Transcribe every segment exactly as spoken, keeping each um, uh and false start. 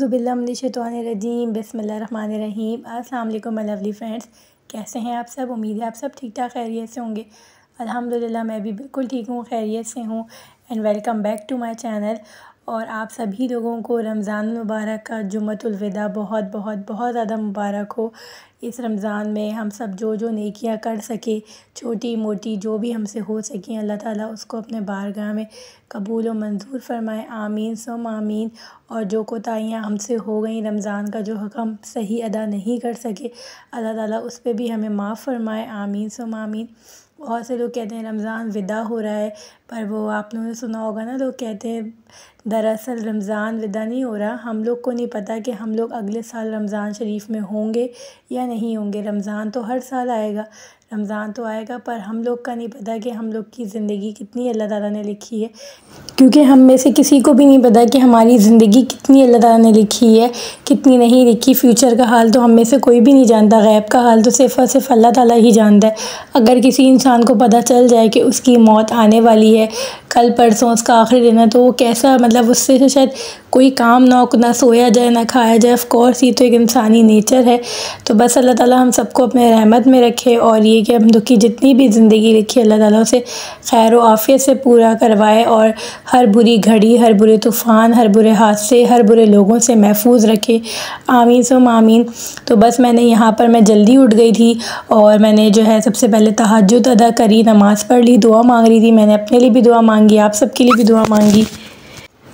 ज़ुबिल्लाशतवानरजीम बिस्मिल्लाहिर्रहमानिर्रहीम। अस्सलाम वालेकुम माय लवली फ्रेंड्स, कैसे हैं आप सब? उम्मीद है आप सब ठीक ठाक खैरियत से होंगे। अल्हम्दुलिल्लाह मैं भी बिल्कुल ठीक हूँ, खैरियत से हूँ। And welcome back to my channel. और आप सभी लोगों को रमज़ान मुबारक का जुम्मतुल विदा बहुत बहुत बहुत ज़्यादा मुबारक हो। इस रमज़ान में हम सब जो जो नेकियां कर सके, छोटी मोटी जो भी हमसे हो सकें, अल्लाह ताला उसको अपने बारगाह में कबूल व मंजूर फरमाए, आमीन सुम आमीन। और जो कोताहियाँ हमसे हो गई रमज़ान का, जो हक़ हम सही अदा नहीं कर सके, अल्लाह ताला उस पर भी हमें माफ़ फरमाए, आमीन सुम आमीन। बहुत से लोग कहते हैं रमज़ान विदा हो रहा है, पर वो आपने सुना होगा ना, लोग कहते हैं दरअसल रमज़ान विदा नहीं हो रहा। हम लोग को नहीं पता कि हम लोग अगले साल रमज़ान शरीफ में होंगे या नहीं होंगे। रमज़ान तो हर साल आएगा, रमज़ान तो आएगा, पर हम लोग का नहीं पता कि हम लोग की ज़िंदगी कितनी अल्लाह ताला ने लिखी है, क्योंकि हम में से किसी को भी नहीं पता कि हमारी ज़िंदगी कितनी अल्लाह ताला ने लिखी है, कितनी नहीं लिखी। फ्यूचर का हाल तो हम में से कोई भी नहीं जानता, गैब का हाल तो सिर्फ और सिर्फ अल्लाह ताला ही जानता है। अगर किसी इंसान को पता चल जाए कि उसकी मौत आने वाली है, कल परसों उसका आखिरी दिन है, तो वो कैसा, मतलब उससे शायद कोई काम ना हो, ना सोया जाए ना खाया जाए। ऑफकोर्स ये तो एक इंसानी नेचर है। तो बस अल्लाह ताला हम सबको अपने रहमत में रखे और ये कि हम लोग की जितनी भी ज़िंदगी लिखी अल्लाह ताला उसे खैर व आफियत से पूरा करवाए और हर बुरी घड़ी, हर बुरे तूफ़ान, हर बुरे हादसे, हर बुरे लोगों से महफूज रखे, आमीन सुम आमीन। तो बस मैंने यहाँ पर मैं जल्दी उठ गई थी और मैंने जो है सबसे पहले तहज्जुद अदा करी, नमाज़ पढ़ ली, दुआ मांग रही थी। मैंने अपने लिए भी दुआ मांगी, आप सब के लिए भी दुआ मांगी।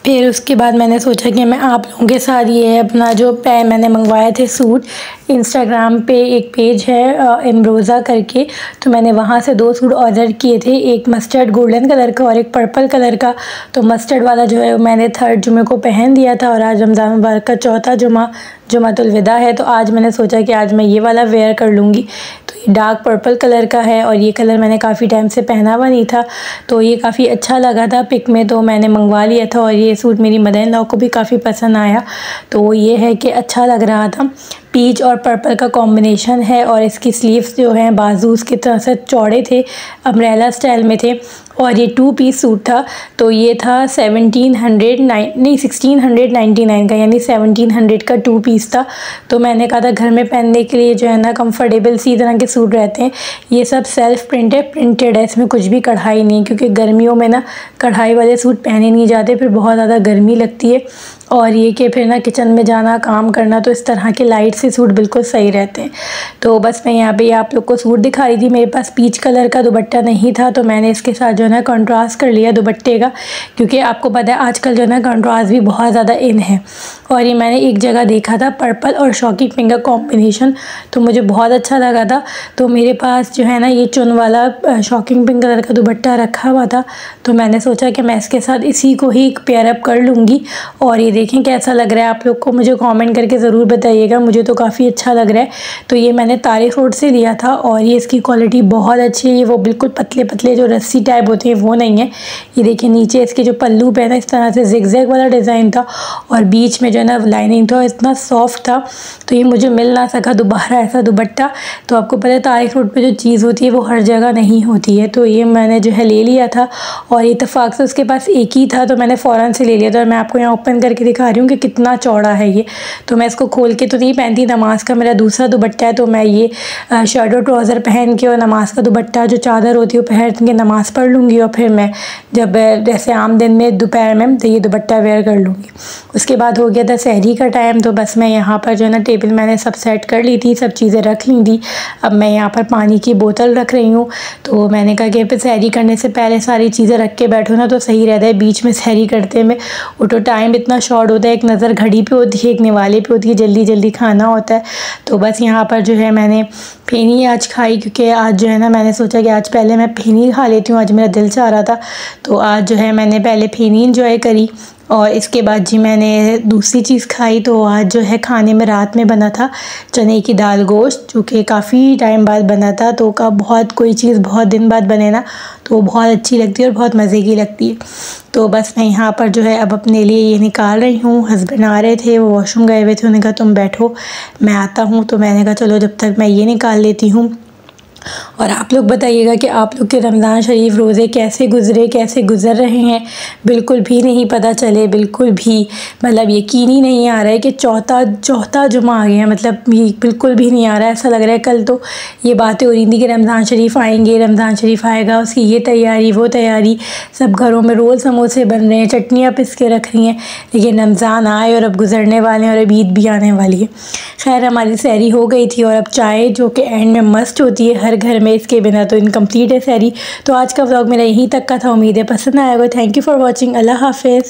फिर उसके बाद मैंने सोचा कि मैं आप लोगों के साथ ये अपना जो पै मैंने मंगवाए थे सूट, इंस्टाग्राम पे एक पेज है रोज़ा करके, तो मैंने वहाँ से दो सूट ऑर्डर किए थे, एक मस्टर्ड गोल्डन कलर का और एक पर्पल कलर का। तो मस्टर्ड वाला जो है मैंने थर्ड जुमे को पहन दिया था और आज रमज़ान मुबारक का चौथा जुमा जुम्मतुल विदा है, तो आज मैंने सोचा कि आज मैं ये वाला वेयर कर लूँगी। तो ये डार्क पर्पल कलर का है और ये कलर मैंने काफ़ी टाइम से पहना हुआ नहीं था, तो ये काफ़ी अच्छा लगा था पिक में, तो मैंने मंगवा लिया था। और ये सूट मेरी मदर-इन-लॉ को भी काफ़ी पसंद आया, तो ये है कि अच्छा लग रहा था। पीच और पर्पल का कॉम्बिनेशन है और इसकी स्लीव्स जो हैं बाजूस की तरह से चौड़े थे, अम्ब्रेला स्टाइल में थे। और ये टू पीस सूट था, तो ये था सेवनटीन हंड्रेड नाइन नहीं सिक्सटीन हंड्रेड नाइन्टी नाइन का, यानी सेवनटीन हंड्रेड का टू पीस था। तो मैंने कहा था घर में पहनने के लिए जो है ना कंफर्टेबल सी तरह के सूट रहते हैं, ये सब सेल्फ प्रिंट है, प्रिंटेड है, इसमें कुछ भी कढ़ाई नहीं, क्योंकि गर्मियों में ना कढ़ाई वाले सूट पहने नहीं जाते, फिर बहुत ज़्यादा गर्मी लगती है। और ये कि फिर ना किचन में जाना, काम करना, तो इस तरह के लाइट से सूट बिल्कुल सही रहते हैं। तो बस मैं यहाँ पे आप लोग को सूट दिखा रही थी। मेरे पास पीच कलर का दुपट्टा नहीं था, तो मैंने इसके साथ जो है ना कंट्रास्ट कर लिया दुपट्टे का, क्योंकि आपको पता है आजकल जो है ना कंट्रास्ट भी बहुत ज़्यादा इन है। और ये मैंने एक जगह देखा था पर्पल और शॉकी पिंक का कॉम्बिनेशन, तो मुझे बहुत अच्छा लगा था। तो मेरे पास जो है ना ये चुन वाला शॉकिंग पिंक कलर का दुपट्टा रखा हुआ था, तो मैंने सोचा कि मैं इसके साथ इसी को ही पेयरअप कर लूँगी। और ये देखें कैसा लग रहा है, आप लोग को मुझे कमेंट करके ज़रूर बताइएगा, मुझे तो काफ़ी अच्छा लग रहा है। तो ये मैंने तारीख रोड से लिया था और ये इसकी क्वालिटी बहुत अच्छी है। ये वो बिल्कुल पतले पतले जो रस्सी टाइप होते हैं वो नहीं है। ये देखिए नीचे इसके जो पल्लू पे ना इस तरह से जिगजैग वाला डिज़ाइन था और बीच में जो है ना लाइनिंग था, इतना सॉफ्ट था, तो ये मुझे मिल ना सका दोबारा ऐसा दुपट्टा। तो आपको पता है तारीख रोड पर जो चीज़ होती है वो हर जगह नहीं होती है, तो ये मैंने जो है ले लिया था। और इतफाक़ से उसके पास एक ही था, तो मैंने फ़ौरन से ले लिया था। और मैं आपको यहाँ ओपन करके दिखा रही हूँ कि कितना चौड़ा है ये। तो मैं इसको खोल के तो नहीं पहनती, नमाज का मेरा दूसरा दुपट्टा है, तो मैं ये शर्ट और ट्राउज़र पहन के और नमाज का दुपट्टा जो चादर होती है वो पहन के नमाज़ पढ़ लूँगी। और फिर मैं जब जैसे आम दिन में दोपहर में तो ये दुपट्टा वेयर कर लूँगी। उसके बाद हो गया था सहरी का टाइम, तो बस मैं यहाँ पर जो है ना टेबल मैंने सब सेट कर ली थी, सब चीज़ें रख ली थी। अब मैं यहाँ पर पानी की बोतल रख रही हूँ, तो मैंने कहा कि फिर सहरी करने से पहले सारी चीज़ें रख के बैठो ना, तो सही रहता है। बीच में सहरी करते में वो तो टाइम इतना शॉर्ट होता है, एक नज़र घड़ी पे होती है, एक निवाले पे होती है, जल्दी जल्दी खाना होता है। तो बस यहाँ पर जो है मैंने फेनी आज खाई, क्योंकि आज जो है ना मैंने सोचा कि आज पहले मैं फेनी खा लेती हूँ, आज मेरा दिल चाह रहा था, तो आज जो है मैंने पहले फेनी इंजॉय करी। और इसके बाद जी मैंने दूसरी चीज़ खाई, तो आज जो है खाने में रात में बना था चने की दाल गोश्त, जो कि काफ़ी टाइम बाद बना था। तो का बहुत कोई चीज़ बहुत दिन बाद बने ना तो वो बहुत अच्छी लगती है और बहुत मज़े की लगती है। तो बस मैं यहाँ पर जो है अब अपने लिए ये निकाल रही हूँ। हस्बैंड आ रहे थे, वो वॉशरूम गए हुए थे, उन्होंने कहा तुम बैठो मैं आता हूँ, तो मैंने कहा चलो जब तक मैं ये निकाल लेती हूँ। और आप लोग बताइएगा कि आप लोग के रमज़ान शरीफ रोज़े कैसे गुज़रे, कैसे गुज़र रहे हैं। बिल्कुल भी नहीं पता चले, बिल्कुल भी मतलब यकीन ही नहीं आ रहा है कि चौथा चौथा जुम्मा आ गया है, मतलब बिल्कुल भी नहीं आ रहा है। ऐसा लग रहा है कल तो ये बातें हो रही थी कि रमज़ान शरीफ आएंगे, रमज़ान शरीफ आएगा, उसकी ये तैयारी वो तैयारी, सब घरों में रोल समोसे बन रहे हैं, चटनियाँ पिस के रख रही हैं, लेकिन रमज़ान आए और अब गुज़रने वाले हैं और अब ईद भी आने वाली है। खैर हमारी सहरी हो गई थी और अब चाय जो कि एंड में मस्त होती है हर घर में, इसके बिना तो इनकम्प्लीट है सहरी। तो आज का व्लॉग मेरा यहीं तक का था, उम्मीद है पसंद आएगा। Thank you for watching. अल्लाह हाफ़िज़।